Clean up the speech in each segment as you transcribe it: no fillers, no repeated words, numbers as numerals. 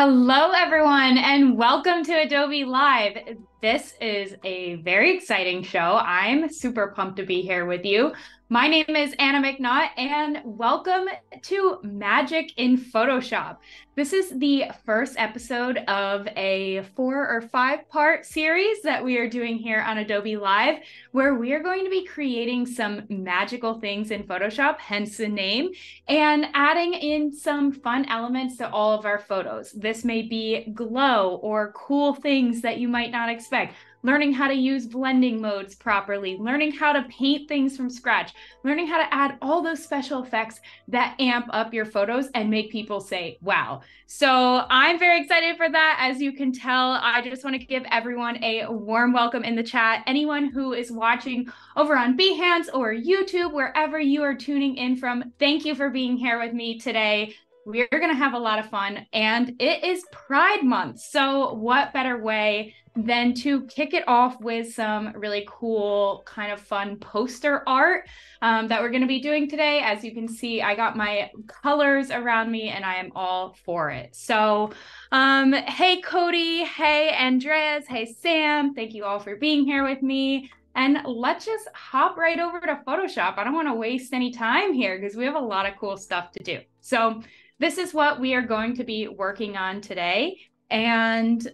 Hello, everyone, and welcome to Adobe Live. This is a very exciting show. I'm super pumped to be here with you. My name is Anna McNaught, and welcome to Magic in Photoshop. This is the first episode of a 4- or 5-part series that we are doing here on Adobe Live, where we are going to be creating some magical things in Photoshop, hence the name, and adding in some fun elements to all of our photos. This may be glow or cool things that you might not expect. Learning how to use blending modes properly, learning how to paint things from scratch, learning how to add all those special effects that amp up your photos and make people say, wow. So I'm very excited for that. As you can tell, I just want to give everyone a warm welcome in the chat. Anyone who is watching over on Behance or YouTube, wherever you are tuning in from, thank you for being here with me today. We're going to have a lot of fun, and it is Pride Month. So what better way than to kick it off with some really cool kind of fun poster art that we're going to be doing today. As you can see, I got my colors around me and I am all for it. So hey, Cody. Hey, Andreas. Hey, Sam. Thank you all for being here with me. And let's just hop right over to Photoshop. I don't want to waste any time here because we have a lot of cool stuff to do. So this is what we are going to be working on today. And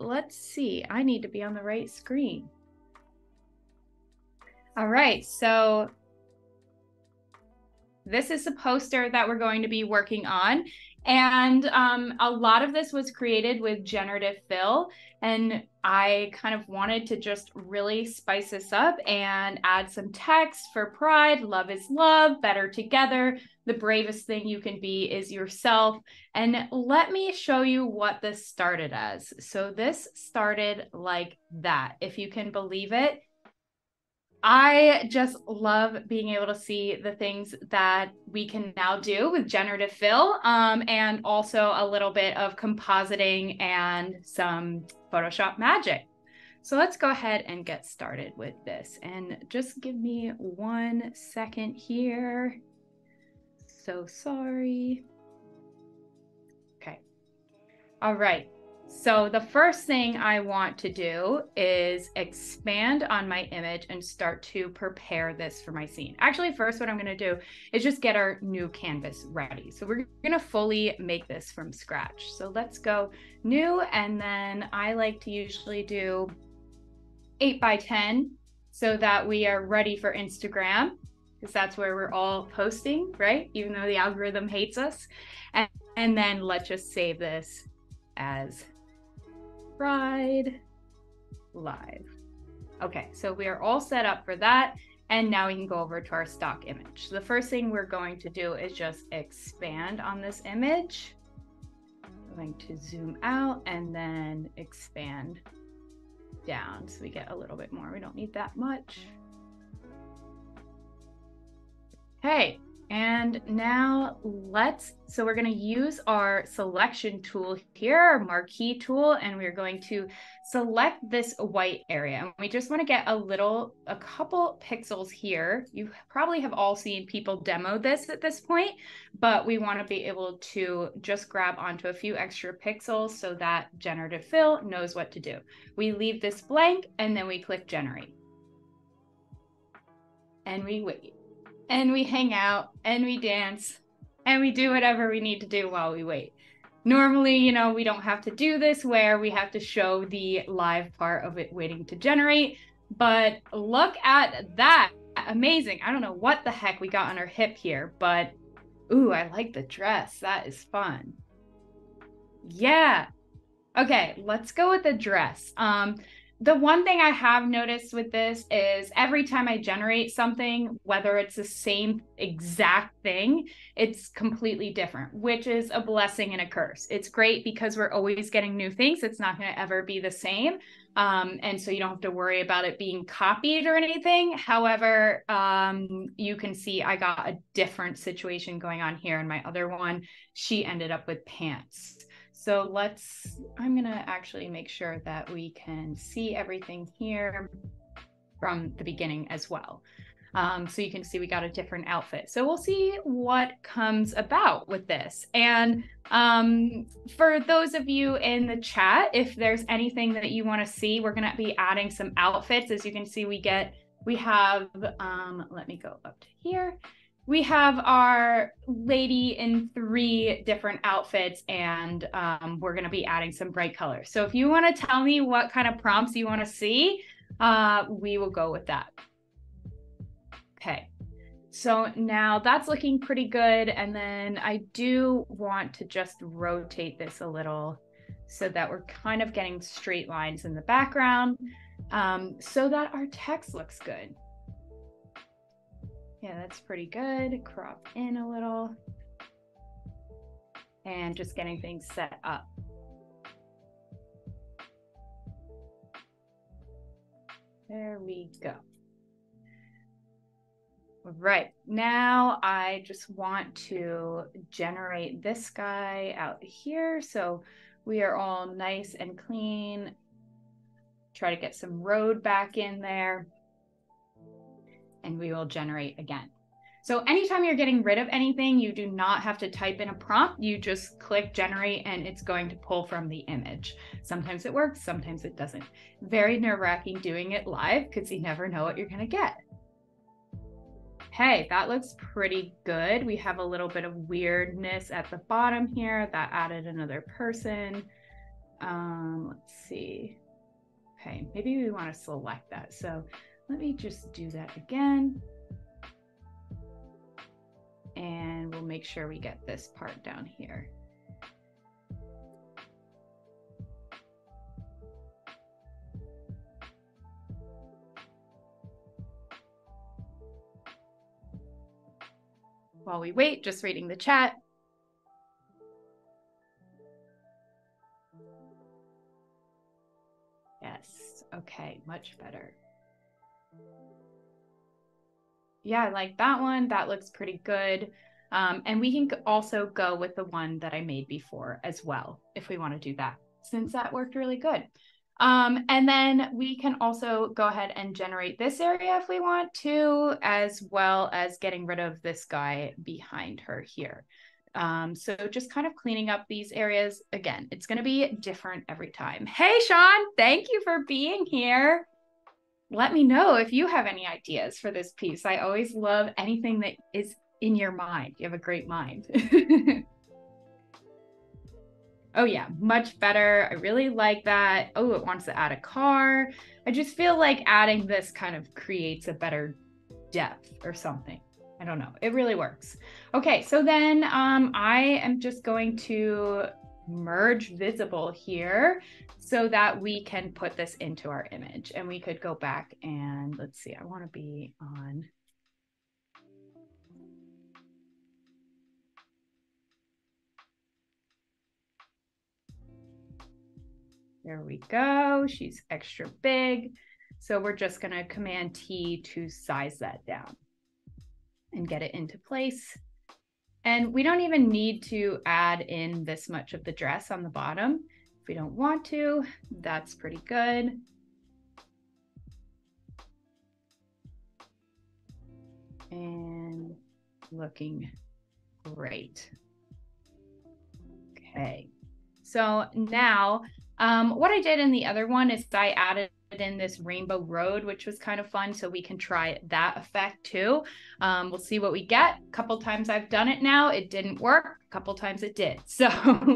let's see, I need to be on the right screen. All right, so this is the poster that we're going to be working on. And a lot of this was created with Generative Fill. And I kind of wanted to just really spice this up and add some text for Pride, love is love, better together. The bravest thing you can be is yourself. And let me show you what this started as. So this started like that, if you can believe it. I just love being able to see the things that we can now do with Generative Fill and also a little bit of compositing and some Photoshop magic. So let's go ahead and get started with this, and just give me 1 second here. So sorry. Okay. All right. So the first thing I want to do is expand on my image and start to prepare this for my scene. Actually, first, what I'm going to do is just get our new canvas ready. So we're going to fully make this from scratch. So let's go new. And then I like to usually do 8 by 10 so that we are ready for Instagram, because that's where we're all posting, right? Even though the algorithm hates us. And then let's just save this as Pride Live. Okay, so we are all set up for that. And now we can go over to our stock image. The first thing we're going to do is just expand on this image. I'm going to zoom out and then expand down so we get a little bit more. We don't need that much. Okay. And now so we're going to use our selection tool here, our marquee tool, and we're going to select this white area. And we just want to get a couple pixels here. You probably have all seen people demo this at this point, but we want to be able to just grab onto a few extra pixels so that Generative Fill knows what to do. We leave this blank and then we click generate. And we wait. And we hang out and we dance and we do whatever we need to do while we wait. Normally, you know, we don't have to do this where we have to show the live part of it waiting to generate, but look at that. Amazing. I don't know what the heck we got on our hip here, but ooh, I like the dress. That is fun. Yeah. Okay, let's go with the dress. The one thing I have noticed with this is every time I generate something, whether it's the same exact thing, it's completely different, which is a blessing and a curse. It's great because we're always getting new things. It's not going to ever be the same. And so you don't have to worry about it being copied or anything. However, you can see I got a different situation going on here in my other one. She ended up with pants. So I'm gonna actually make sure that we can see everything here from the beginning as well. So you can see we got a different outfit. So we'll see what comes about with this. And for those of you in the chat, if there's anything that you want to see, we're going to be adding some outfits. As you can see, we have, let me go up to here. We have our lady in 3 different outfits, and we're going to be adding some bright colors. So if you want to tell me what kind of prompts you want to see, we will go with that. Okay, so now that's looking pretty good. And then I do want to just rotate this a little so that we're kind of getting straight lines in the background, so that our text looks good. Yeah, that's pretty good. Crop in a little and just getting things set up. There we go. Right now, I just want to generate this guy out here. So we are all nice and clean. Try to get some road back in there. And we will generate again. So anytime you're getting rid of anything, you do not have to type in a prompt. You just click generate and it's going to pull from the image. Sometimes it works, sometimes it doesn't. Very nerve-wracking doing it live because you never know what you're going to get. Hey, that looks pretty good. We have a little bit of weirdness at the bottom here that added another person. Let's see. Okay, maybe we want to select that. So let me just do that again. And we'll make sure we get this part down here. While we wait, just reading the chat. Yes, okay, much better. Yeah, I like that one. That looks pretty good. And we can also go with the one that I made before as well, if we want to do that, since that worked really good. And then we can also go ahead and generate this area if we want to, as well as getting rid of this guy behind her here. So just kind of cleaning up these areas. Again, it's going to be different every time. Hey, Sean, thank you for being here. Let me know if you have any ideas for this piece. I always love anything that is in your mind. You have a great mind. Oh yeah, much better. I really like that. Oh, it wants to add a car. I just feel like adding this kind of creates a better depth or something. I don't know. It really works. Okay, so then I am just going to merge visible here so that we can put this into our image. And we could go back and let's see, I want to be on. There we go. She's extra big. So we're just going to Command T to size that down and get it into place. And we don't even need to add in this much of the dress on the bottom. If we don't want to, that's pretty good. And looking great. Okay. So now, what I did in the other one is I added in this rainbow road, which was kind of fun. So we can try that effect too. We'll see what we get. A couple times I've done it now. It didn't work. A couple times it did. So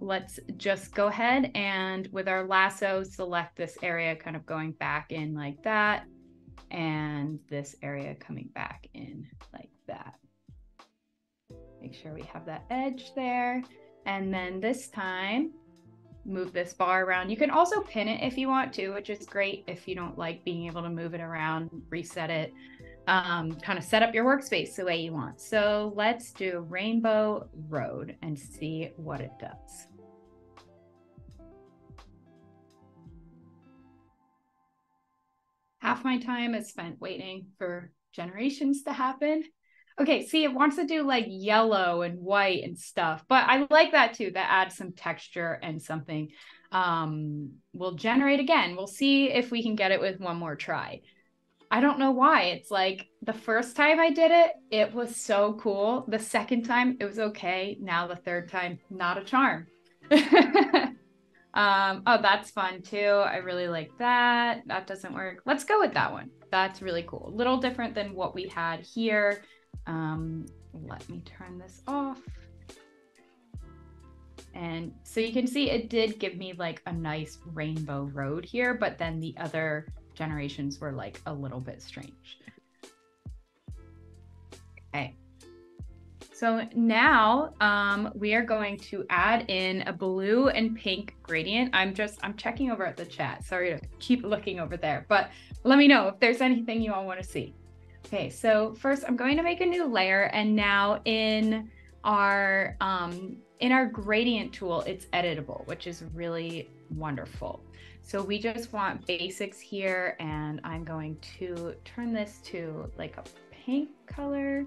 let's just go ahead and with our lasso, select this area, kind of going back in like that. And this area coming back in like that. Make sure we have that edge there. And then this time, move this bar around. You can also pin it if you want to, which is great if you don't like being able to move it around, reset it, kind of set up your workspace the way you want. So let's do Rainbow Road and see what it does. Half my time is spent waiting for generations to happen. Okay, see, it wants to do like yellow and white and stuff, but I like that too. That adds some texture and something. We'll generate again. We'll see if we can get it with one more try. I don't know why. It's like the first time I did it, it was so cool. The second time it was okay. Now the third time, not a charm. Oh, that's fun too. I really like that. That doesn't work. Let's go with that one. That's really cool. A little different than what we had here. Let me turn this off. And so you can see it did give me like a nice rainbow road here, but then the other generations were like a little bit strange. Okay. So now we are going to add in a blue and pink gradient. I'm checking over at the chat. Sorry to keep looking over there, but let me know if there's anything you all want to see. Okay, so first I'm going to make a new layer, and now in our gradient tool, it's editable, which is really wonderful. So we just want basics here, and I'm going to turn this to like a pink color,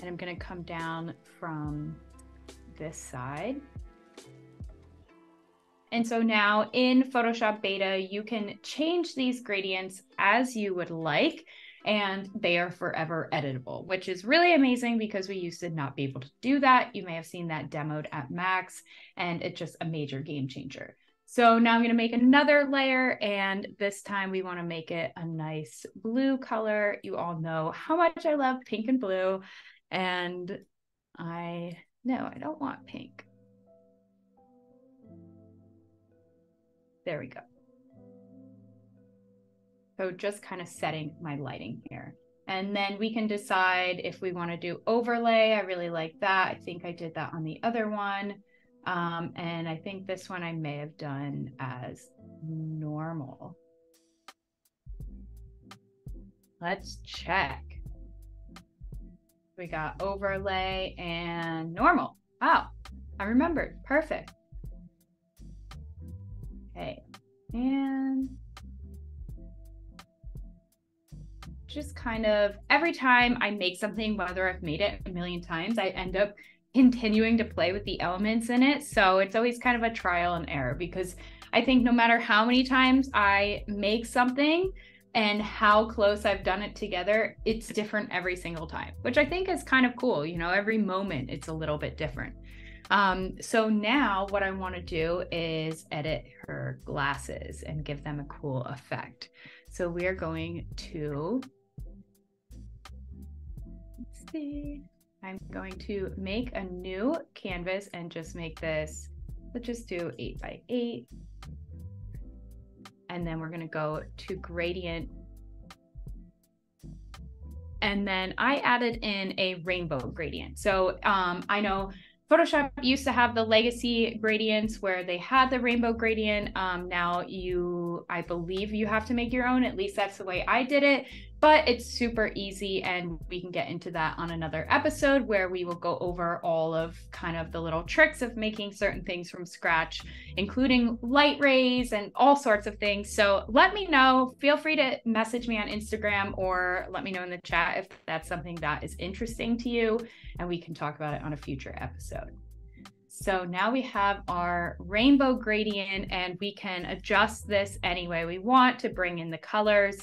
and I'm going to come down from this side. And so now in Photoshop beta, you can change these gradients as you would like, and they are forever editable, which is really amazing because we used to not be able to do that. You may have seen that demoed at Max, and it's just a major game changer. So now I'm going to make another layer, and this time we want to make it a nice blue color. You all know how much I love pink and blue, and I don't want pink. There we go. So just kind of setting my lighting here. And then we can decide if we want to do overlay. I really like that. I think I did that on the other one. And I think this one I may have done as normal. Let's check. We got overlay and normal. Oh, I remembered. Perfect. Okay. And just kind of every time I make something, whether I've made it a million times, I end up continuing to play with the elements in it. So it's always kind of a trial and error, because I think no matter how many times I make something and how close I've done it together, it's different every single time, which I think is kind of cool. You know, every moment it's a little bit different. So now what I want to do is edit her glasses and give them a cool effect. So we are going to, let's see, I'm going to make a new canvas and just make this, let's just do 8 by 8. And then we're going to go to gradient. And then I added in a rainbow gradient. So I know Photoshop used to have the legacy gradients where they had the rainbow gradient. Now I believe you have to make your own, at least that's the way I did it, but it's super easy, and we can get into that on another episode where we will go over all of kind of the little tricks of making certain things from scratch, including light rays and all sorts of things. So let me know, feel free to message me on Instagram or let me know in the chat if that's something that is interesting to you, and we can talk about it on a future episode. So now we have our rainbow gradient, and we can adjust this any way we want to bring in the colors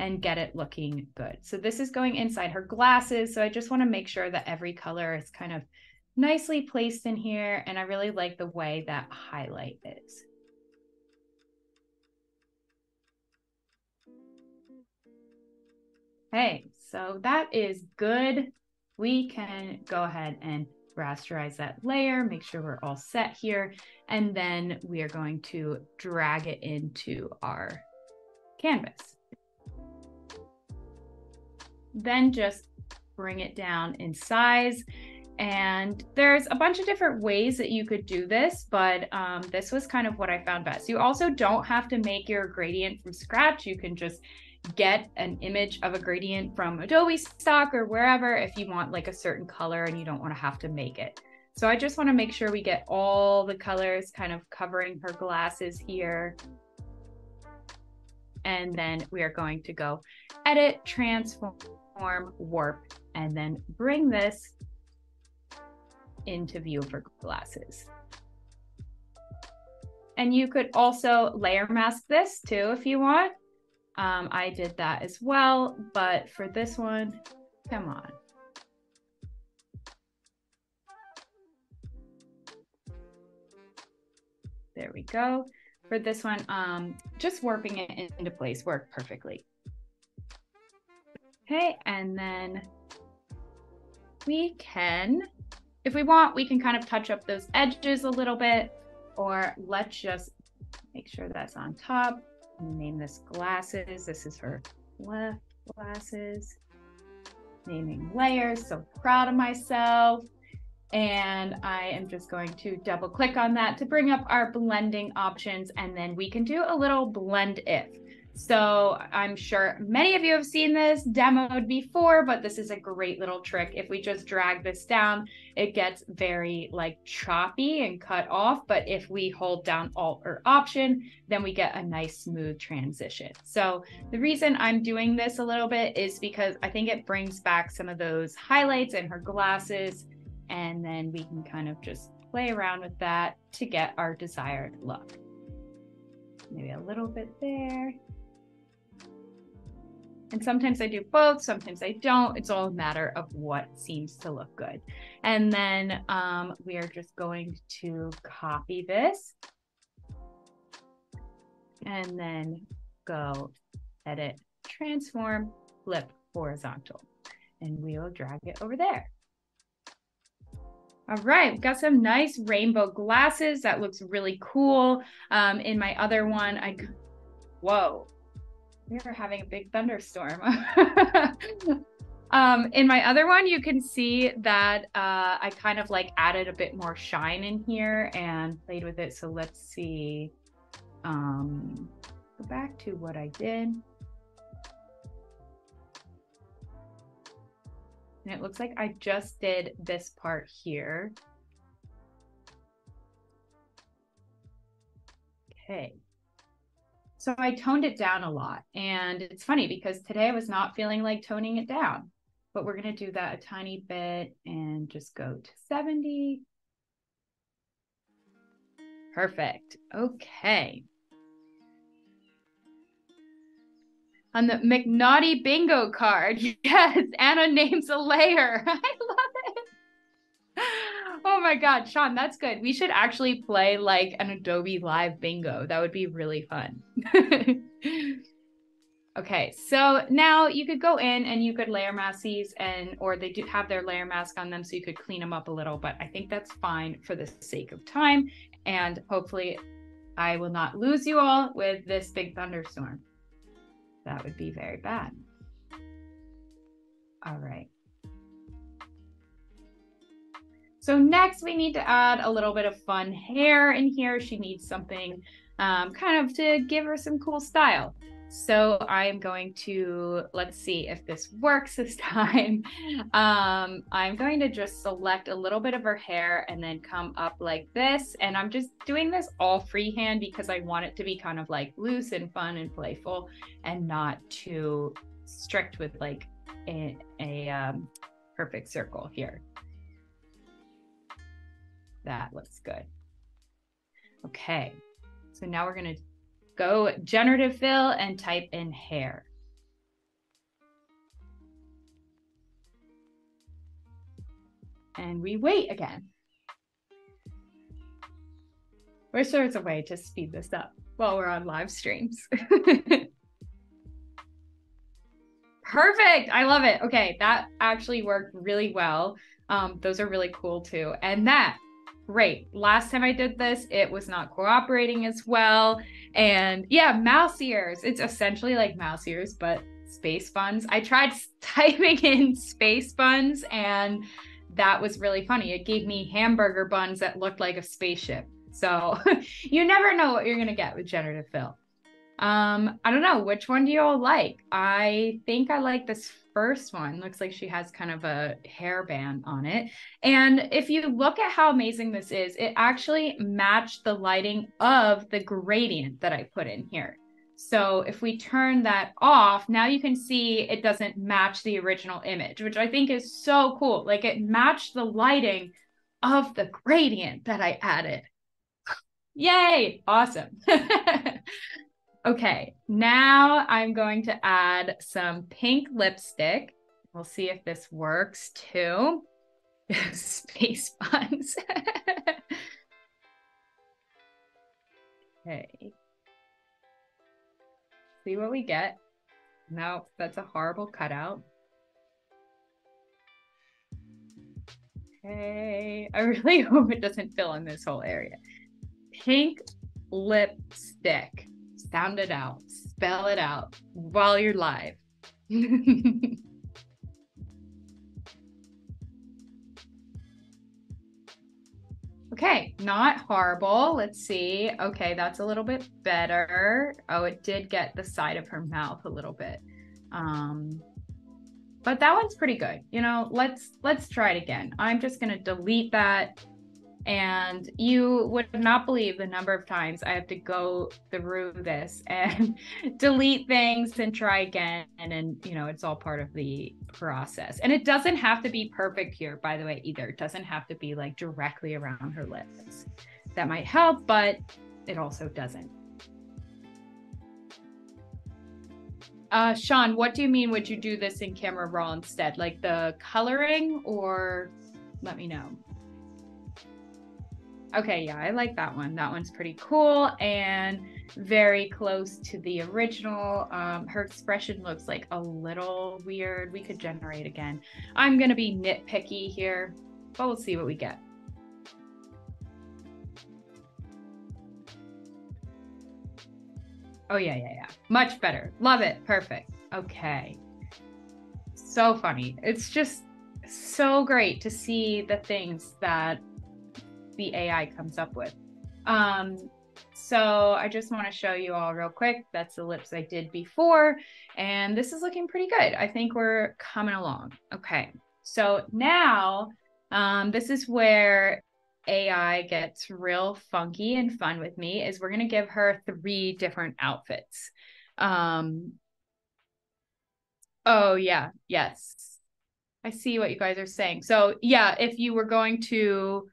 and get it looking good. So this is going inside her glasses. So I just want to make sure that every color is kind of nicely placed in here. And I really like the way that highlight is. Okay, so that is good. We can go ahead and rasterize that layer, make sure we're all set here, and then we are going to drag it into our canvas. Then just bring it down in size. And there's a bunch of different ways that you could do this, but this was kind of what I found best. You also don't have to make your gradient from scratch. You can just get an image of a gradient from Adobe Stock or wherever if you want like a certain color and you don't want to have to make it. So I just want to make sure we get all the colors kind of covering her glasses here. And then we are going to go edit, transform, warp, and then bring this into view of her glasses. And you could also layer mask this too if you want. I did that as well, but for this one, come on. There we go. For this one, just warping it into place worked perfectly. Okay, and then we can, if we want, we can kind of touch up those edges a little bit, or let's just make sure that's on top. Name this glasses. This is her left glasses. Naming layers, so proud of myself. And I am just going to double click on that to bring up our blending options, and then we can do a little blend if. So I'm sure many of you have seen this demoed before, but this is a great little trick. If we just drag this down, it gets very like choppy and cut off. But if we hold down Alt or Option, then we get a nice smooth transition. So the reason I'm doing this a little bit is because I think it brings back some of those highlights in her glasses. And then we can kind of just play around with that to get our desired look. Maybe a little bit there. And sometimes I do both, sometimes I don't. It's all a matter of what seems to look good. And then we are just going to copy this and then go Edit, Transform, Flip Horizontal. And we will drag it over there. All right, we've got some nice rainbow glasses. That looks really cool. In my other one, whoa, we are having a big thunderstorm. In my other one, you can see that I kind of like added a bit more shine in here and played with it. So let's see, go back to what I did. And it looks like I just did this part here. Okay. So I toned it down a lot. And it's funny because today I was not feeling like toning it down, but we're going to do that a tiny bit and just go to 70. Perfect. Okay. On the McNaughty bingo card. Yes, Anna names a layer. I love it. Oh my God, Sean, that's good. We should actually play like an Adobe Live bingo. That would be really fun. Okay, so now you could go in and you could layer mask these, and or they do have their layer mask on them, so you could clean them up a little, but I think that's fine for the sake of time. And hopefully I will not lose you all with this big thunderstorm. That would be very bad. All right. So next we need to add a little bit of fun hair in here. She needs something kind of to give her some cool style. So I'm going to, let's see if this works this time. I'm going to just select a little bit of her hair and then come up like this. And I'm just doing this all freehand because I want it to be kind of like loose and fun and playful and not too strict with like a perfect circle here. That looks good. Okay, so now we're gonna go Generative Fill and type in hair. And we wait again. We're sure it's a way to speed this up while we're on live streams. Perfect, I love it. Okay, that actually worked really well. Those are really cool too. And that, great. Last time I did this, it was not cooperating as well. And yeah, mouse ears. It's essentially like mouse ears, but space buns. I tried typing in space buns and that was really funny. It gave me hamburger buns that looked like a spaceship. So you never know what you're going to get with Generative Fill. I don't know. Which one do you all like? I think I like this first one. Looks like she has kind of a hairband on it. And if you look at how amazing this is, it actually matched the lighting of the gradient that I put in here. So if we turn that off, now you can see it doesn't match the original image, which I think is so cool. Like it matched the lighting of the gradient that I added. Yay. Awesome. Okay, now I'm going to add some pink lipstick. We'll see if this works too. Space buns. Okay. See what we get. No, that's a horrible cutout. Okay. I really hope it doesn't fill in this whole area. Pink lipstick. Sound it out. Spell it out while you're live. Okay, not horrible. Let's see. Okay, that's a little bit better. Oh, it did get the side of her mouth a little bit. But that one's pretty good. You know, let's try it again. I'm just gonna delete that. And you would not believe the number of times I have to go through this and delete things and try again. And then, you know, it's all part of the process. And it doesn't have to be perfect here, by the way, either. It doesn't have to be like directly around her lips. That might help, but it also doesn't. Sean, what do you mean? Would you do this in Camera Raw instead? Like the coloring, or let me know. Okay, yeah, I like that one. That one's pretty cool and very close to the original. Her expression looks like a little weird. We could generate again. I'm gonna be nitpicky here, but we'll see what we get. Oh yeah, yeah, yeah. Much better. Love it. Perfect. Okay. So funny. It's just so great to see the things that the AI comes up with. So I just want to show you all real quick. That's the lips I did before, and this is looking pretty good. I think we're coming along. Okay, so now this is where AI gets real funky and fun with me, is we're going to give her 3 different outfits. Oh yeah, yes. I see what you guys are saying. So yeah, if you were going to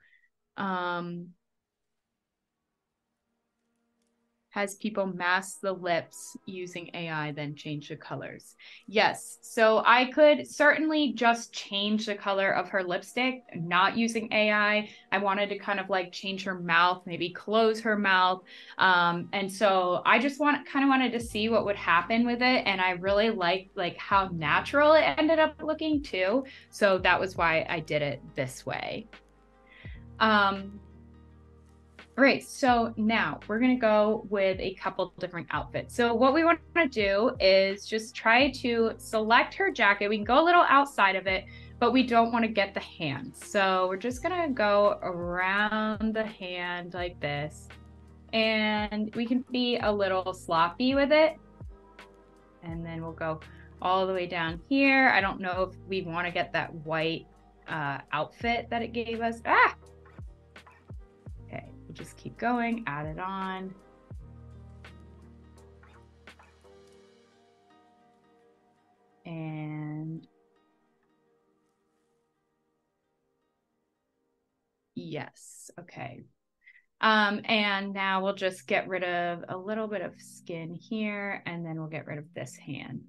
has people mask the lips using AI, then change the colors. Yes, so I could certainly just change the color of her lipstick, not using AI. I wanted to kind of like change her mouth, maybe close her mouth. And so I just wanted to see what would happen with it. And I really liked like how natural it ended up looking too. So that was why I did it this way. All right, so now we're gonna go with a couple different outfits. So what we want to do is just try to select her jacket. We can go a little outside of it, but we don't want to get the hand. So we're just gonna go around the hand like this, and we can be a little sloppy with it. And then we'll go all the way down here. I don't know if we want to get that white outfit that it gave us. Ah! Just keep going, add it on. And yes, okay. And now we'll just get rid of a little bit of skin here, and then we'll get rid of this hand.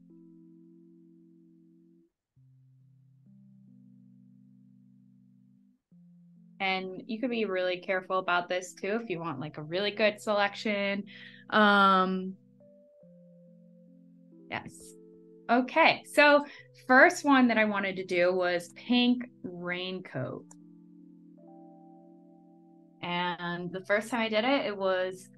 And you could be really careful about this too if you want like a really good selection. Yes. Okay, so first one that I wanted to do was pink raincoat. And the first time I did it, it was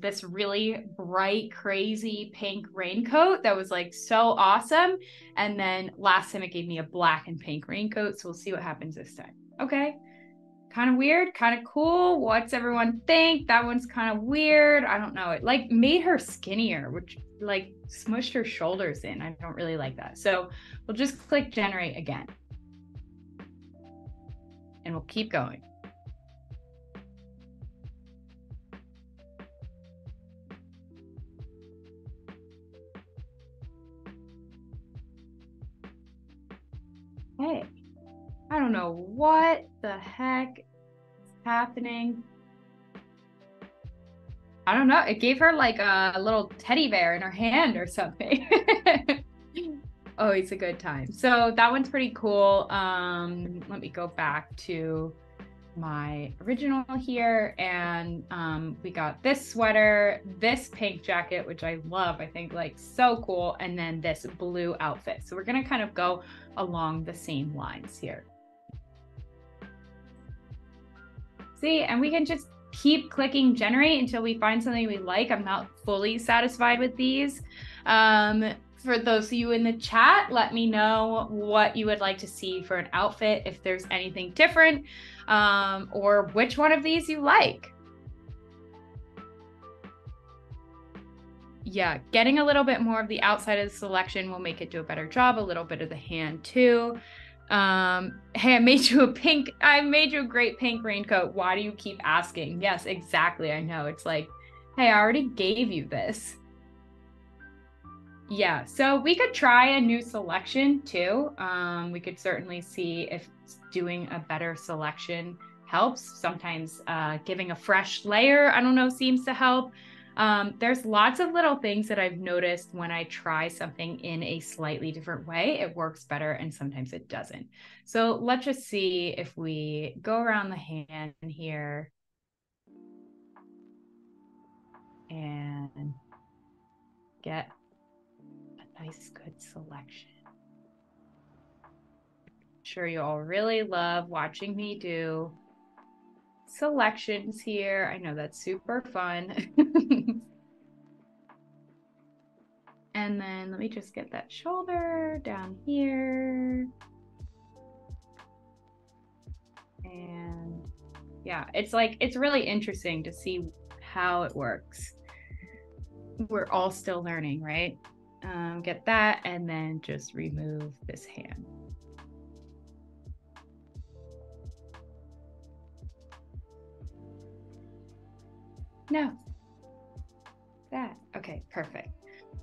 this really bright, crazy pink raincoat that was like so awesome. And then last time it gave me a black and pink raincoat. So we'll see what happens this time. Okay. Kind of weird, kind of cool. What's everyone think? That one's kind of weird. I don't know. It like made her skinnier, which like smushed her shoulders in. I don't really like that. So we'll just click generate again. And we'll keep going. Hey. I don't know what the heck is happening. I don't know, it gave her like a little teddy bear in her hand or something. Oh, it's a good time. So that one's pretty cool. Let me go back to my original here, and we got this sweater, this pink jacket, which I love, I think like so cool, and then this blue outfit. So we're gonna kind of go along the same lines here. See, and we can just keep clicking generate until we find something we like. I'm not fully satisfied with these. For those of you in the chat, let me know what you would like to see for an outfit, if there's anything different, or which one of these you like. Yeah, getting a little bit more of the outside of the selection will make it do a better job, a little bit of the hand too. Hey, I made you a great pink raincoat. Why do you keep asking? Yes, exactly. I know. It's like, hey, I already gave you this. Yeah, so we could try a new selection too. We could certainly see if doing a better selection helps. Sometimes giving a fresh layer, I don't know, seems to help. There's lots of little things that I've noticed when I try something in a slightly different way, it works better and sometimes it doesn't. So let's just see if we go around the hand here. And get nice, good selection. I'm sure you all really love watching me do selections here. I know that's super fun. And then let me just get that shoulder down here. And yeah, it's like, it's really interesting to see how it works. We're all still learning, right? Get that, and then just remove this hand. No, that, okay, perfect.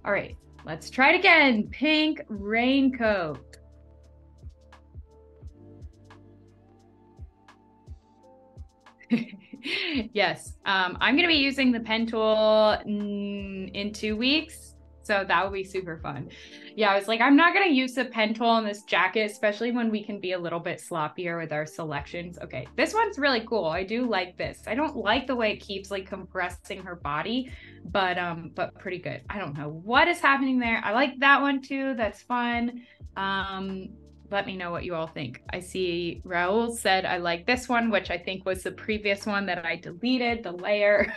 All right, let's try it again. Pink raincoat. Yes, I'm gonna be using the pen tool in 2 weeks. So that would be super fun. Yeah, I was like, I'm not gonna use the pen tool on this jacket, especially when we can be a little bit sloppier with our selections. Okay, this one's really cool. I do like this. I don't like the way it keeps like compressing her body, but pretty good. I don't know what is happening there. I like that one too, that's fun. Let me know what you all think. I see Raul said, I like this one, which I think was the previous one that I deleted, the layer.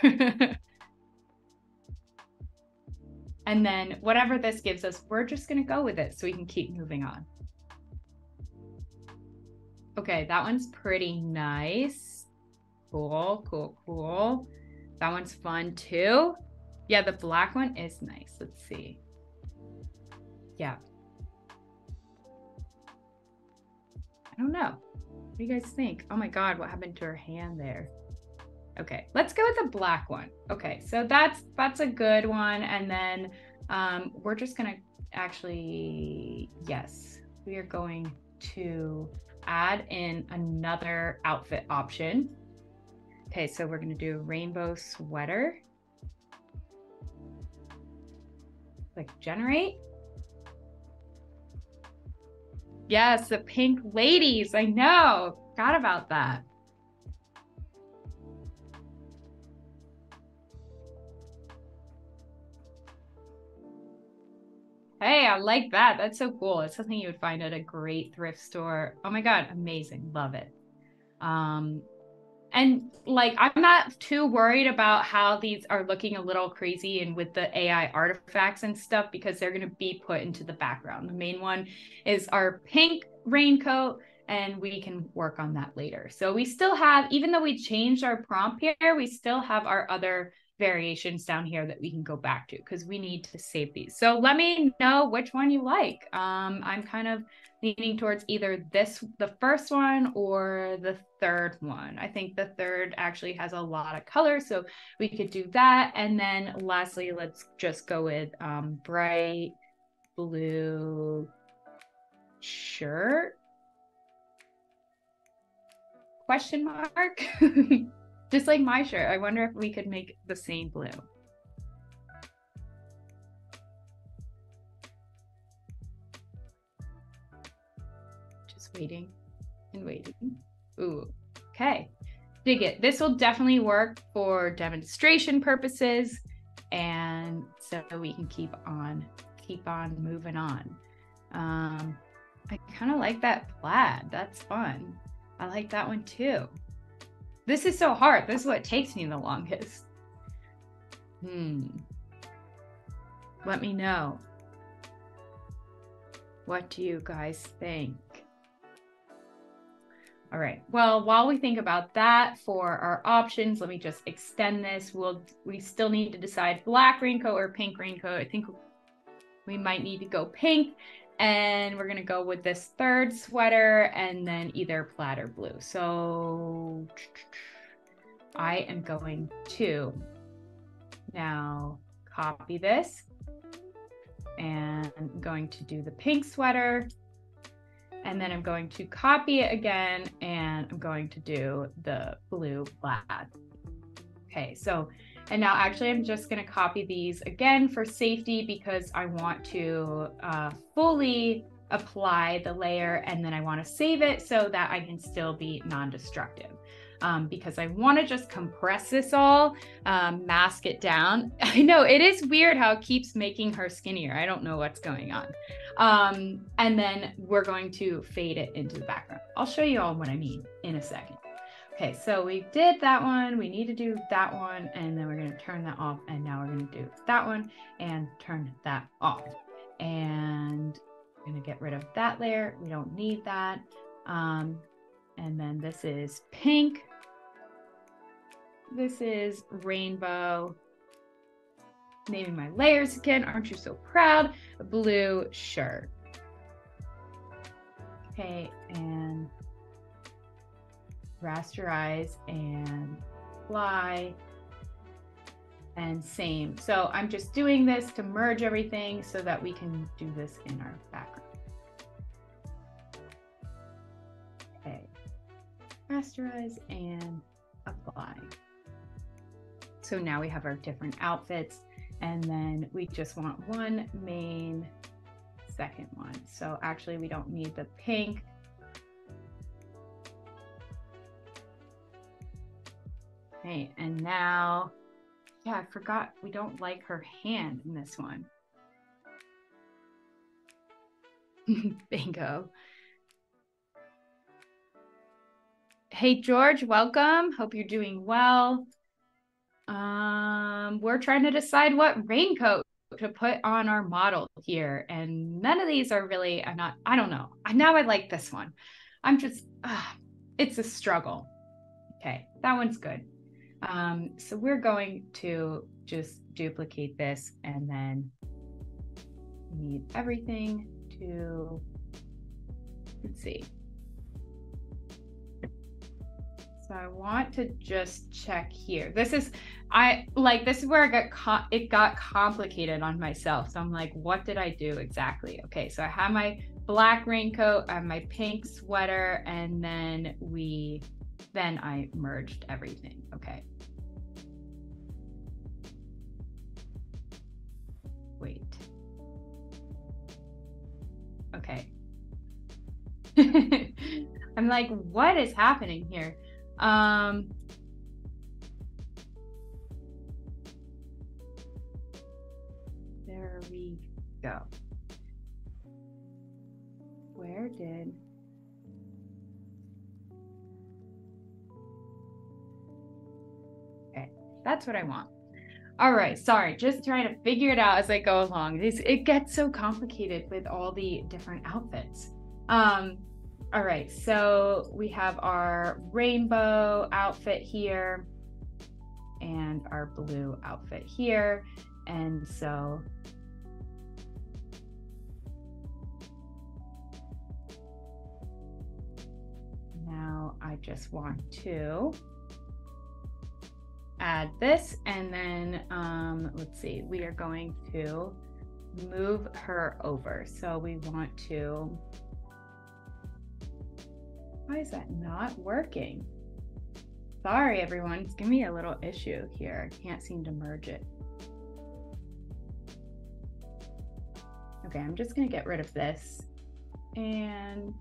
And then whatever this gives us, we're just gonna go with it so we can keep moving on. Okay, that one's pretty nice. Cool, cool, cool. That one's fun too. Yeah, the black one is nice. Let's see. Yeah. I don't know. What do you guys think? Oh my God, what happened to her hand there? Okay, let's go with the black one. Okay, so that's a good one. And then we're just gonna actually, yes, we are going to add in another outfit option. Okay, so we're gonna do rainbow sweater. Click generate. Yes, the pink ladies, I know, forgot about that. Hey, I like that. That's so cool. It's something you would find at a great thrift store. Oh my God, amazing. Love it. And like, I'm not too worried about how these are looking a little crazy and with the AI artifacts and stuff, because they're going to be put into the background. The main one is our pink raincoat, and we can work on that later. So we still have, even though we changed our prompt here, we still have our other variations down here that we can go back to because we need to save these. So let me know which one you like. I'm kind of leaning towards either this, the first one, or the third one. I think the third actually has a lot of color, so we could do that. And then lastly, let's just go with bright blue shirt? Question mark. Just like my shirt, I wonder if we could make the same blue. Just waiting and waiting. Ooh, okay. Dig it. This will definitely work for demonstration purposes. And so we can keep on moving on. I kind of like that plaid. That's fun. I like that one too. This is so hard. This is what takes me the longest. Let me know. What do you guys think? All right. Well, while we think about that for our options, let me just extend this. We still need to decide black raincoat or pink raincoat. I think we might need to go pink, and we're going to go with this third sweater and then either plaid or blue. So I am going to now copy this, and I'm going to do the pink sweater. And then I'm going to copy it again, and I'm going to do the blue plaid. Okay, so, and now actually I'm just gonna copy these again for safety, because I want to fully apply the layer, and then I wanna save it so that I can still be non-destructive. Because I wanna just compress this all, mask it down. I know it is weird how it keeps making her skinnier. I don't know what's going on. And then we're going to fade it into the background. I'll show you all what I mean in a second. Okay, so we did that one. We need to do that one, and then we're gonna turn that off. And now we're gonna do that one and turn that off. And we're gonna get rid of that layer. We don't need that. And then this is pink. This is rainbow. Naming my layers again, aren't you so proud? Blue shirt. Okay, and rasterize and apply, and same. So I'm just doing this to merge everything so that we can do this in our background. Okay, rasterize and apply. So now we have our different outfits. And then we just want one main second one. So actually we don't need the pink. Okay, and now, yeah, I forgot we don't like her hand in this one. Bingo. Hey, George, welcome. Hope you're doing well. We're trying to decide what raincoat to put on our model here. And none of these are really, I don't know. Now I like this one. I'm just, it's a struggle. Okay, that one's good. So we're going to just duplicate this, and then need everything to, let's see. So I want to just check here. This is where I got it got complicated on myself. So I'm like, what did I do exactly? Okay, so I have my black raincoat, I have my pink sweater, and then I merged everything. Okay. Wait. Okay. I'm like, what is happening here? There we go. Where did okay, that's what I want. All right, sorry, just trying to figure it out as I go along. It gets so complicated with all the different outfits. All right, so we have our rainbow outfit here and our blue outfit here. And so now I just want to add this, and then let's see, we are going to move her over. So we want to, why is that not working? Sorry, everyone, it's giving me a little issue here. I can't seem to merge it. Okay, I'm just gonna get rid of this. And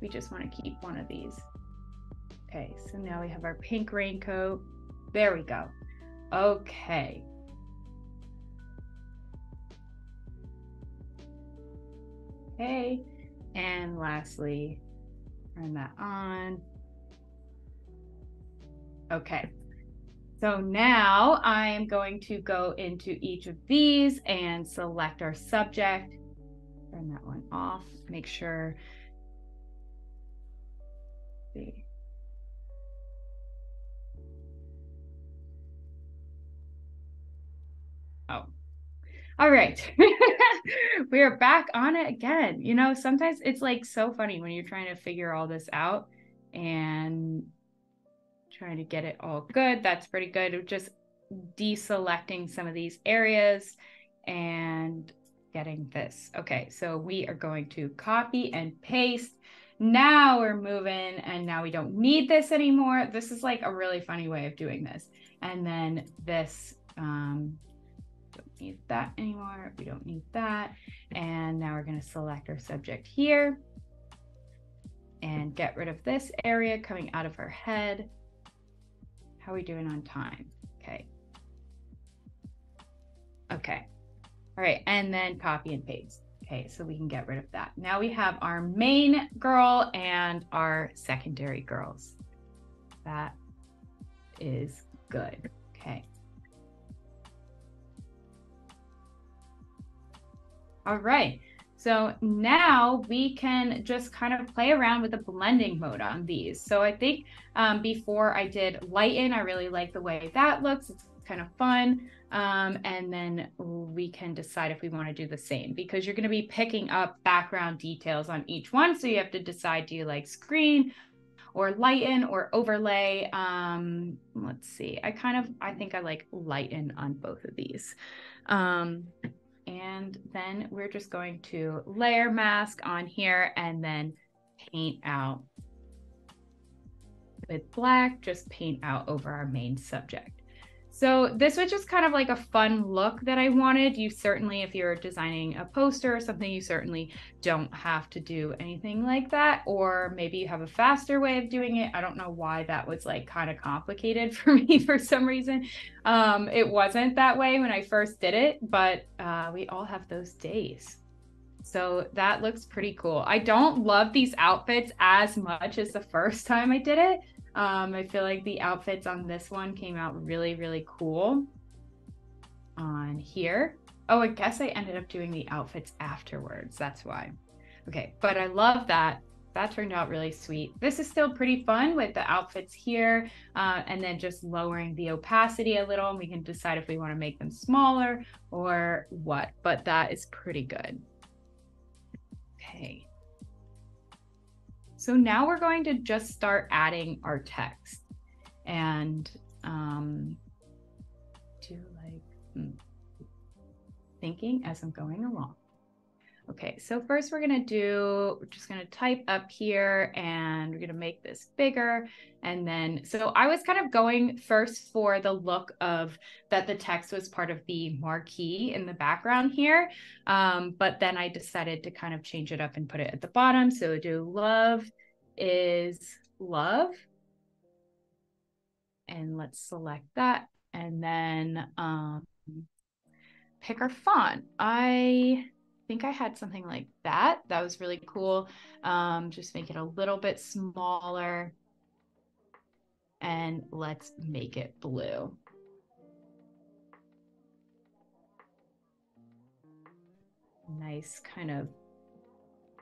we just wanna keep one of these. Okay, so now we have our pink raincoat. There we go. Okay. Okay, and lastly, turn that on. Okay, so now I am going to go into each of these and select our subject. Turn that one off, make sure. Let's see. Oh. All right, we are back on it again. You know, sometimes it's like so funny when you're trying to figure all this out and trying to get it all good. That's pretty good. Just deselecting some of these areas and getting this. Okay, so we are going to copy and paste. Now we're moving, and now we don't need this anymore. This is like a really funny way of doing this. And then this, don't need that anymore. We don't need that. And now we're going to select our subject here and get rid of this area coming out of her head. How are we doing on time? Okay. Okay. All right. And then copy and paste. Okay. So we can get rid of that. Now we have our main girl and our secondary girls. That is good. Okay. All right, so now we can just kind of play around with the blending mode on these. So I think before I did lighten, I really like the way that looks. It's kind of fun. And then we can decide if we want to do the same, because you're going to be picking up background details on each one. So you have to decide, do you like screen or lighten or overlay? Let's see. I think I like lighten on both of these. And then we're just going to layer mask on here and then paint out with black, just paint out over our main subject. So this was just kind of like a fun look that I wanted. You certainly, if you're designing a poster or something, you certainly don't have to do anything like that. Or maybe you have a faster way of doing it. I don't know why that was like kind of complicated for me for some reason. It wasn't that way when I first did it, but we all have those days. So that looks pretty cool. I don't love these outfits as much as the first time I did it. I feel like the outfits on this one came out really, really cool on here. Oh, I guess I ended up doing the outfits afterwards. That's why. Okay, but I love that. That turned out really sweet. This is still pretty fun with the outfits here, and then just lowering the opacity a little, and we can decide if we want to make them smaller or what, but that is pretty good. Okay. So now we're going to just start adding our text and do like thinking as I'm going along. Okay, so first we're just gonna type up here and we're gonna make this bigger. And then, so I was kind of going first for the look of that the text was part of the marquee in the background here. But then I decided to kind of change it up and put it at the bottom. So do love is love. And let's select that. And then pick our font. I think I had something like that. That was really cool. Just make it a little bit smaller and let's make it blue. Nice kind of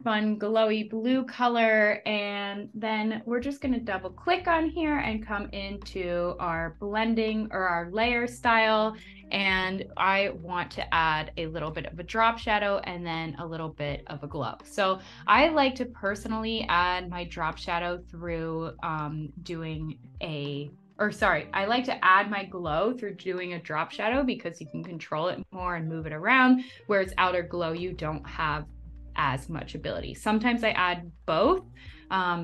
fun, glowy blue color. And then we're just going to double click on here and come into our blending or our layer style. And I want to add a little bit of a drop shadow and then a little bit of a glow. So I like to personally add my drop shadow through I like to add my glow through doing a drop shadow because you can control it more and move it around, whereas outer glow, you don't have as much ability. Sometimes I add both.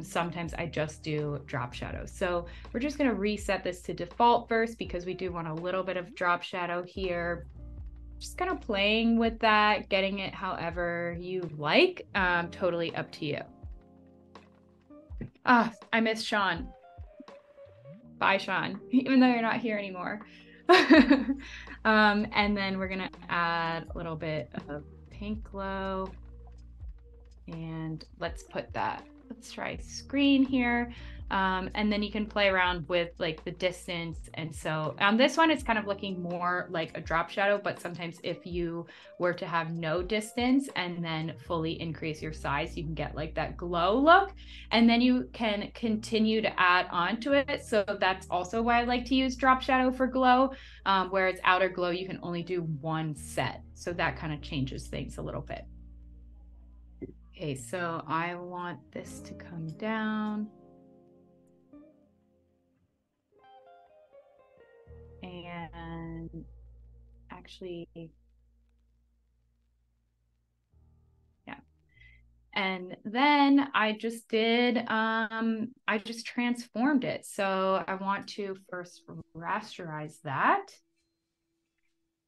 Sometimes I just do drop shadows. So we're just going to reset this to default first because we do want a little bit of drop shadow here. Just kind of playing with that, getting it however you like, totally up to you. Ah, oh, I miss Sean. Bye, Sean, even though you're not here anymore. And then we're going to add a little bit of pink glow and let's put that. Let's try screen here. And then you can play around with like the distance. And so on this one, it's kind of looking more like a drop shadow, but sometimes if you were to have no distance and then fully increase your size, you can get like that glow look. And then you can continue to add on to it. So that's also why I like to use drop shadow for glow, where it's outer glow, you can only do one set. So that kind of changes things a little bit. Okay, so I want this to come down. And actually, yeah. And then I just did, I just transformed it. So I want to first rasterize that.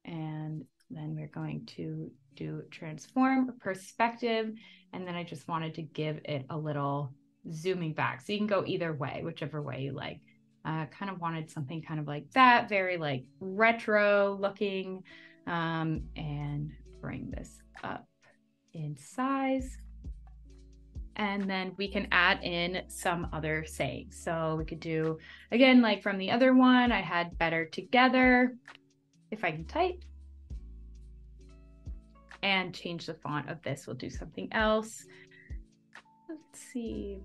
And then we're going to do transform perspective. And then I just wanted to give it a little zooming back. So you can go either way, whichever way you like. Kind of wanted something kind of like that, very like retro looking, and bring this up in size. And then we can add in some other sayings. So we could do, again, like from the other one, I had better together, if I can type. And change the font of this. We'll do something else. Let's see.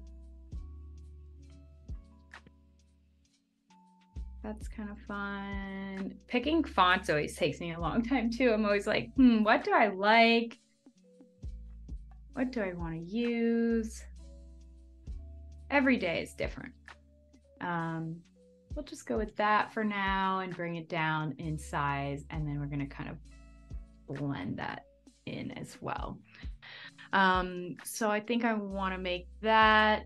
That's kind of fun. Picking fonts always takes me a long time too. I'm always like, what do I like? What do I want to use? Every day is different. We'll just go with that for now and bring it down in size. And then we're going to kind of blend that in as well. So I think I want to make that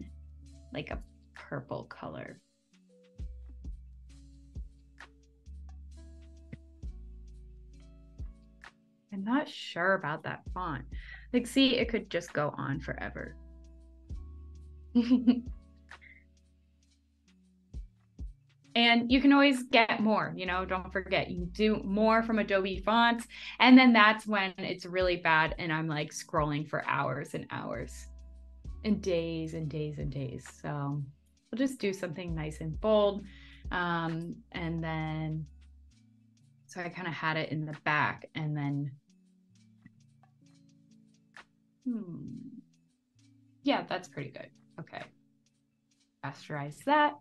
like a purple color. I'm not sure about that font. Like, see, it could just go on forever. And you can always get more, you know, don't forget, you do more from Adobe fonts. And then that's when it's really bad. And I'm like scrolling for hours and hours and days and days and days. So we'll just do something nice and bold. And then, so I kind of had it in the back and then, yeah, that's pretty good. Okay. Rasterize that.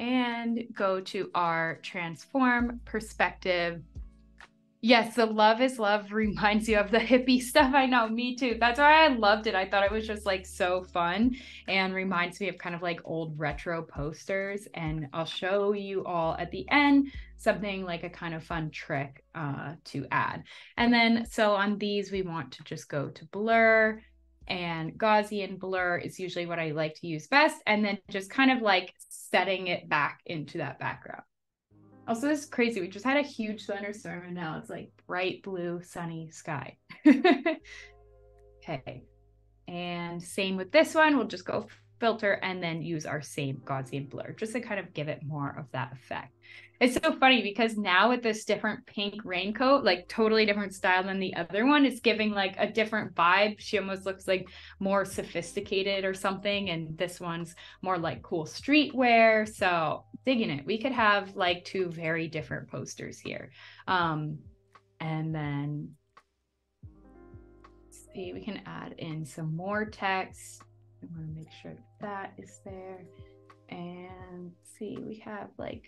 And go to our transform perspective. Yes, the love is love reminds you of the hippie stuff. I know, me too. That's why I loved it. I thought it was just like so fun and reminds me of kind of like old retro posters. And I'll show you all at the end something like a kind of fun trick to add. And then so on these, we want to just go to blur. And Gaussian blur is usually what I like to use best. And then just kind of like setting it back into that background. Also, this is crazy. We just had a huge thunderstorm and now it's like bright blue, sunny sky. Okay. And same with this one, we'll just go filter and then use our same Gaussian blur just to kind of give it more of that effect. It's so funny because now with this different pink raincoat, like totally different style than the other one, it's giving like a different vibe. She almost looks like more sophisticated or something. And this one's more like cool streetwear. So digging it, we could have like two very different posters here. And then let's see, we can add in some more text. I want to make sure that is there. And see, we have like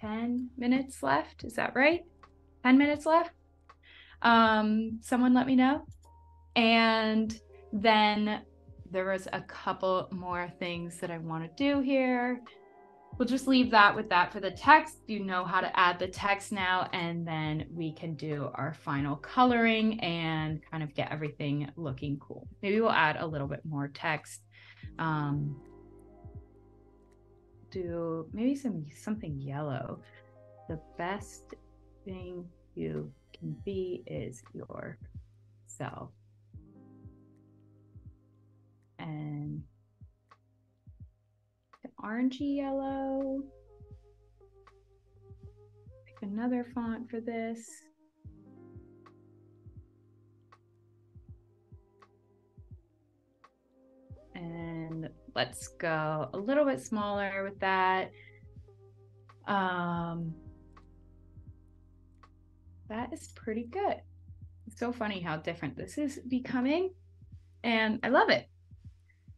10 minutes left. Is that right? 10 minutes left. Someone let me know. And then there was a couple more things that I want to do here. we'll just leave that with that for the text. You know how to add the text now, and then we can do our final coloring and kind of get everything looking cool. Maybe we'll add a little bit more text. Do maybe something yellow. The best thing you can be is yourself. And orangey yellow. Pick another font for this. And let's go a little bit smaller with that. That is pretty good. It's so funny how different this is becoming, and I love it.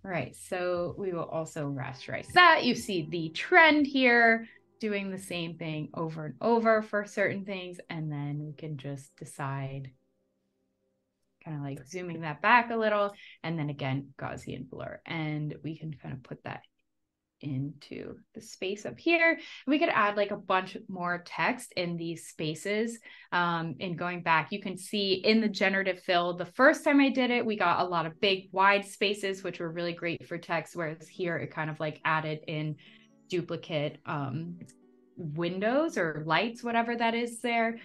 All right, so we will also rasterize that. You see the trend here, doing the same thing over and over for certain things, and then we can just decide, kind of like zooming that back a little, and then again, Gaussian blur. And we can kind of put that into the space up here. We could add like a bunch more text in these spaces. And going back, you can see in the generative fill, the first time I did it, we got a lot of big wide spaces, which were really great for text. Whereas here it kind of like added in duplicate windows or lights, whatever that is there.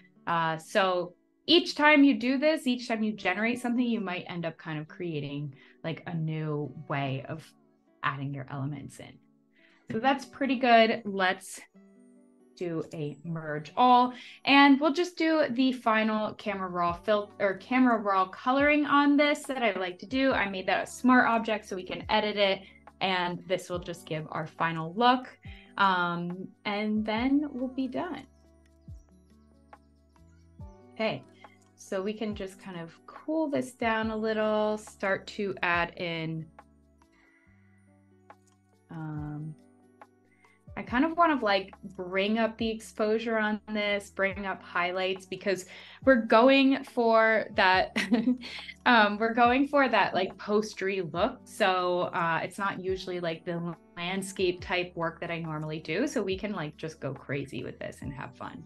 So each time you do this, each time you generate something, you might end up kind of creating like a new way of adding your elements in. So that's pretty good. Let's do a merge all, and we'll just do the final Camera Raw filter or Camera Raw coloring on this that I like to do. I made that a smart object so we can edit it, and this will just give our final look. And then we'll be done. Okay, so we can just kind of cool this down a little, start to add in. I kind of want to like bring up the exposure on this, bring up highlights, because we're going for that, we're going for that like postery look. So it's not usually like the landscape type work that I normally do. So we can like just go crazy with this and have fun.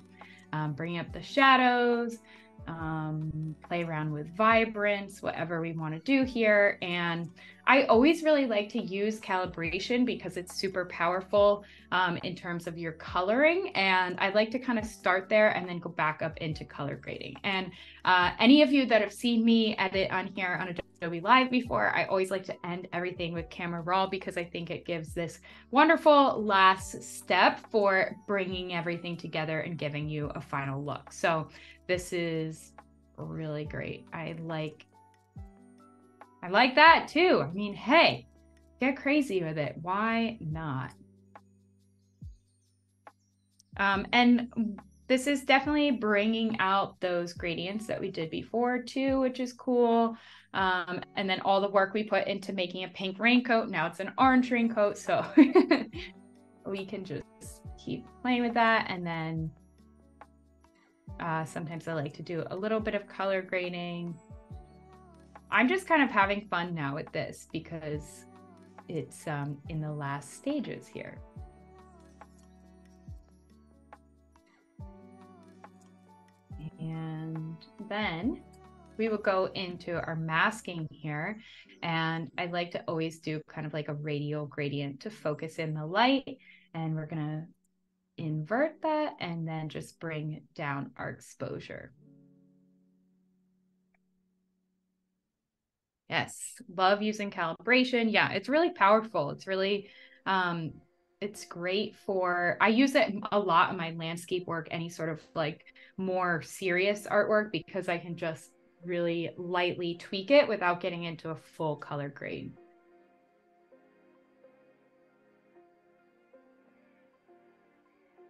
Bring up the shadows, play around with vibrance, whatever we want to do here. And I always really like to use calibration because it's super powerful in terms of your coloring. And I like to kind of start there and then go back up into color grading. And any of you that have seen me edit on here on Adobe Live before, I always like to end everything with Camera Raw because I think it gives this wonderful last step for bringing everything together and giving you a final look. So this is really great. I like that too. I mean, hey, get crazy with it. Why not? And this is definitely bringing out those gradients that we did before too, which is cool. And then all the work we put into making a pink raincoat, now it's an orange raincoat. So we can just keep playing with that. And then sometimes I like to do a little bit of color grading. I'm just kind of having fun now with this because it's in the last stages here. And then we will go into our masking here. And I like to always do kind of like a radial gradient to focus in the light. And we're gonna invert that and then just bring down our exposure. Yes, love using calibration. Yeah, it's really powerful. It's really, it's great for, I use it a lot in my landscape work, any sort of like more serious artwork, because I can just really lightly tweak it without getting into a full color grade.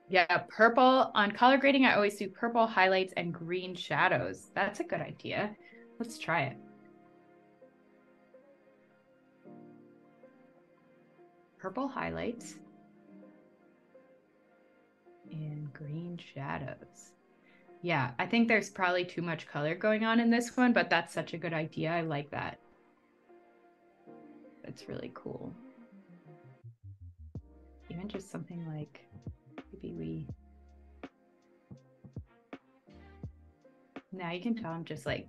Yeah, purple on color grading. I always do purple highlights and green shadows. That's a good idea. Let's try it. Purple highlights and green shadows. Yeah, I think there's probably too much color going on in this one, but that's such a good idea. I like that. That's really cool. even just something like, maybe we, now you can tell I'm just like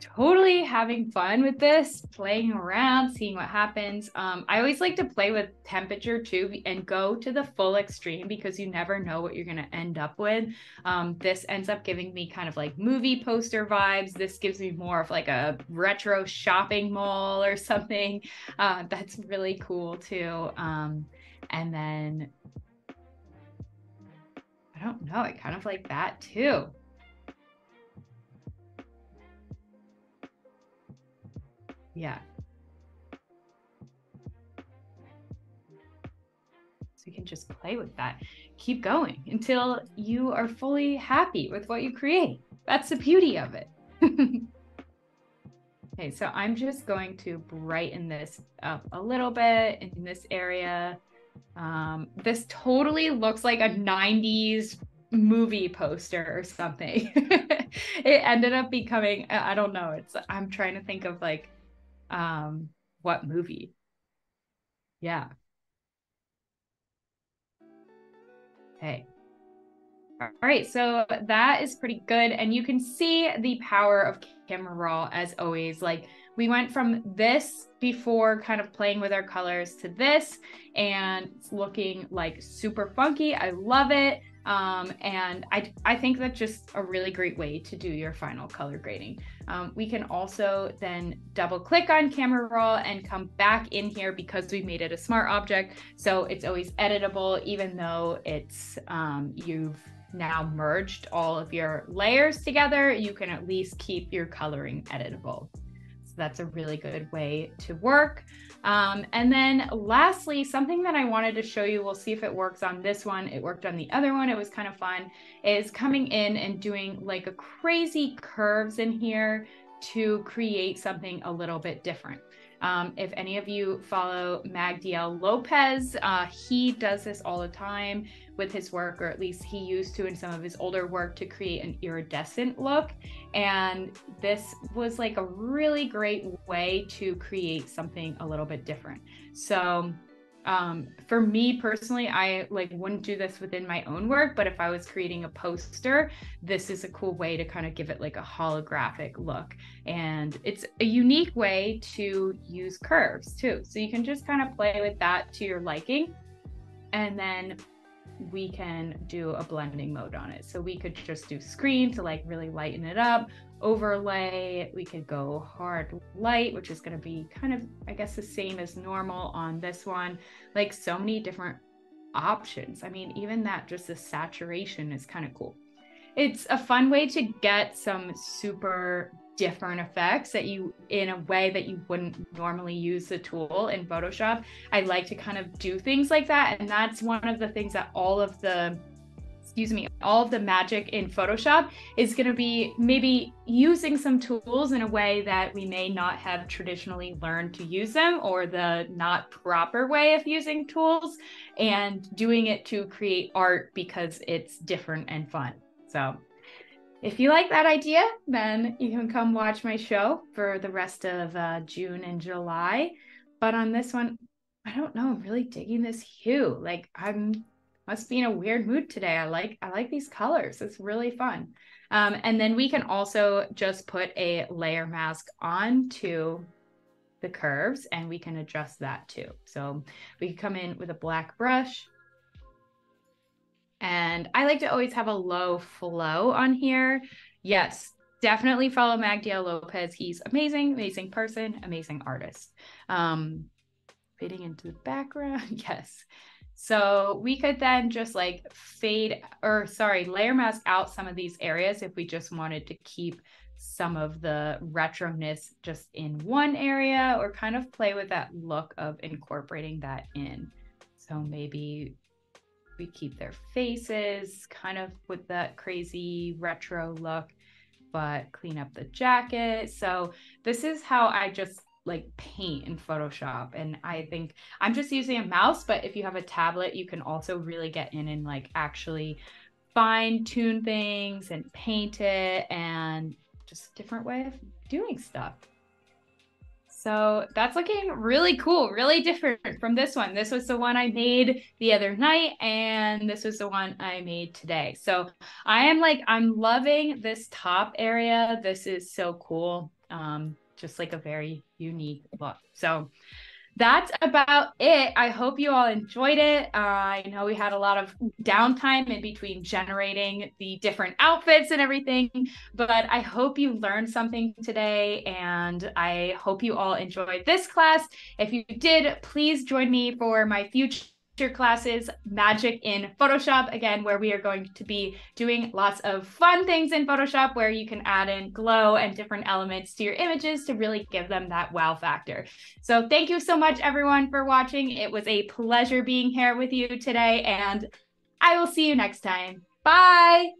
totally having fun with this, playing around, seeing what happens. I always like to play with temperature too and go to the full extreme because you never know what you're going to end up with. This ends up giving me kind of like movie poster vibes. This gives me more of like a retro shopping mall or something. That's really cool too. And then, I don't know, I kind of like that too. Yeah. So you can just play with that. Keep going until you are fully happy with what you create. That's the beauty of it. Okay, so I'm just going to brighten this up a little bit in this area. This totally looks like a 90s movie poster or something. It ended up becoming, I don't know, it's, I'm trying to think of like, what movie? Yeah. Hey. All right, so that is pretty good. And you can see the power of Camera Raw as always. Like we went from this before kind of playing with our colors to this, and it's looking like super funky. I love it. And I think that's just a really great way to do your final color grading. We can also then double click on Camera Raw and come back in here because we made it a smart object. So it's always editable, even though it's, you've now merged all of your layers together, you can at least keep your coloring editable. So that's a really good way to work. And then lastly, something that I wanted to show you, we'll see if it works on this one. It worked on the other one. It was kind of fun, is coming in and doing like a crazy curves in here to create something a little bit different. If any of you follow Magdiel Lopez, he does this all the time with his work, or at least he used to in some of his older work, to create an iridescent look. And this was like a really great way to create something a little bit different. So for me personally, I like wouldn't do this within my own work, but if I was creating a poster, this is a cool way to kind of give it like a holographic look. And it's a unique way to use curves too. So you can just kind of play with that to your liking. And then we can do a blending mode on it. So we could just do screen to like really lighten it up, overlay, we could go hard light, which is going to be kind of, I guess, the same as normal on this one. Like so many different options. I mean, even that, just the saturation is kind of cool. It's a fun way to get some super different effects that you, in a way that you wouldn't normally use the tool in Photoshop. I like to kind of do things like that. And that's one of the things that all of the, excuse me, all of the magic in Photoshop is going to be maybe using some tools in a way that we may not have traditionally learned to use them, or the not proper way of using tools, and doing it to create art because it's different and fun. So if you like that idea, then you can come watch my show for the rest of June and July. But on this one, I don't know, I'm really digging this hue. Like I'm must be in a weird mood today. I like these colors. It's really fun. And then we can also just put a layer mask onto the curves, and we can adjust that too. So we can come in with a black brush. And I like to always have a low flow on here. Yes, definitely follow Magdiel Lopez. He's amazing, amazing person, amazing artist. Fading into the background, yes. So we could then just like fade, or sorry, layer mask out some of these areas if we just wanted to keep some of the retroness just in one area, or kind of play with that look of incorporating that in. So maybe we keep their faces kind of with that crazy retro look, but clean up the jacket. So this is how I just like paint in Photoshop. And I think I'm just using a mouse, but if you have a tablet, you can also really get in and like actually fine tune things and paint it, and just a different way of doing stuff. So that's looking really cool, really different from this one. This was the one I made the other night, and this was the one I made today. So I'm loving this top area. This is so cool. Just like a very unique look. So that's about it. I hope you all enjoyed it. I know we had a lot of downtime in between generating the different outfits and everything, but I hope you learned something today, and I hope you all enjoyed this class. If you did, please join me for my future classes, Magic in Photoshop, again, where we are going to be doing lots of fun things in Photoshop where you can add in glow and different elements to your images to really give them that wow factor. So thank you so much, everyone, for watching. It was a pleasure being here with you today, and I will see you next time. Bye.